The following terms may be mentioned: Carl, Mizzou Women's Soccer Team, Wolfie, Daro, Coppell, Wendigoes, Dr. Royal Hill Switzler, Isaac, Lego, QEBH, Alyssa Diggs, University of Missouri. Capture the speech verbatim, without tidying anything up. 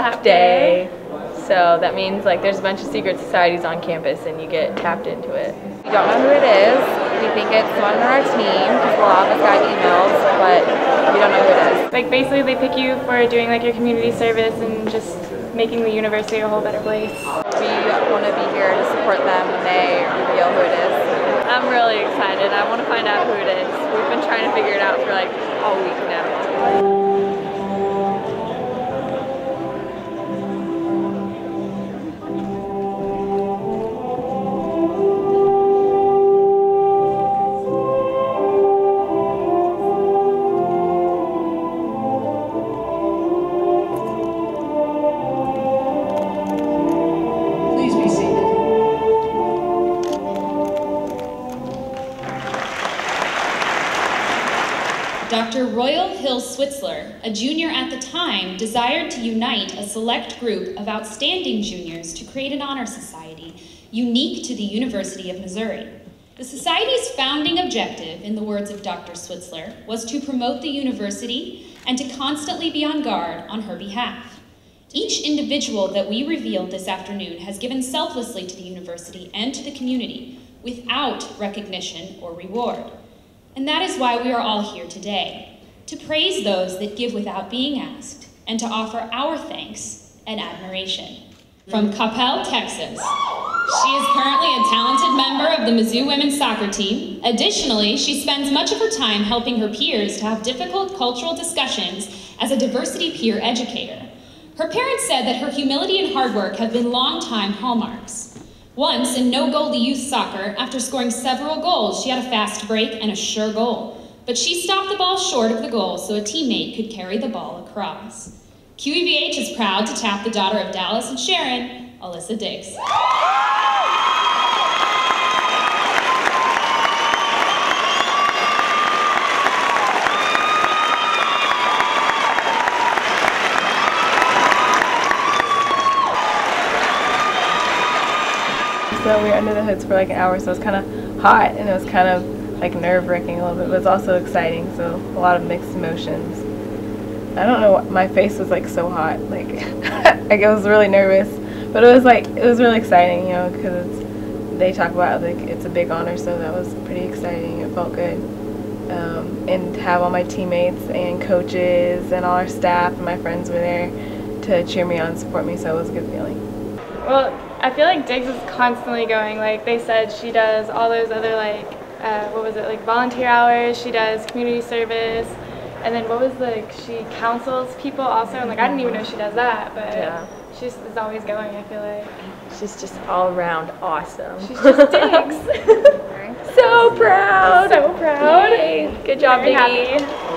tap day. So that means like there's a bunch of secret societies on campus and you get tapped into it. We don't know who it is. We think it's someone on our team because a lot of us got emails, but we don't know who it is. Like basically they pick you for doing like your community service and just making the university a whole better place. We want to be here to support them when they reveal who it is. I'm really excited. I want to find out who it is. We've been trying to figure it out for like all week now. Doctor Royal Hill Switzler, a junior at the time, desired to unite a select group of outstanding juniors to create an honor society unique to the University of Missouri. The society's founding objective, in the words of Doctor Switzler, was to promote the university and to constantly be on guard on her behalf. Each individual that we revealed this afternoon has given selflessly to the university and to the community without recognition or reward. And that is why we are all here today, to praise those that give without being asked, and to offer our thanks and admiration. From Coppell, Texas, she is currently a talented member of the Mizzou Women's Soccer Team. Additionally, she spends much of her time helping her peers to have difficult cultural discussions as a diversity peer educator. Her parents said that her humility and hard work have been long-time hallmarks. Once, in no-goalie youth soccer, after scoring several goals, she had a fast break and a sure goal. But she stopped the ball short of the goal so a teammate could carry the ball across. Q E B H is proud to tap the daughter of Dallas and Sharon, Alyssa Diggs. So we were under the hoods for like an hour, so it was kind of hot and it was kind of like nerve-wracking a little bit, but it was also exciting, so a lot of mixed emotions. I don't know, my face was like so hot, like, like I was really nervous, but it was like, it was really exciting, you know, because they talk about like it's a big honor, so that was pretty exciting. It felt good. Um, and to have all my teammates and coaches and all our staff and my friends were there to cheer me on and support me, so it was a good feeling. Well, I feel like Diggs is constantly going. Like they said, she does all those other like, uh, what was it, like volunteer hours. She does community service, and then what was like she counsels people also. And like I didn't even know she does that, but yeah. She just is always going. I feel like she's just all around awesome. She's just Diggs. So proud. So proud. Yay. Good job, Diggy.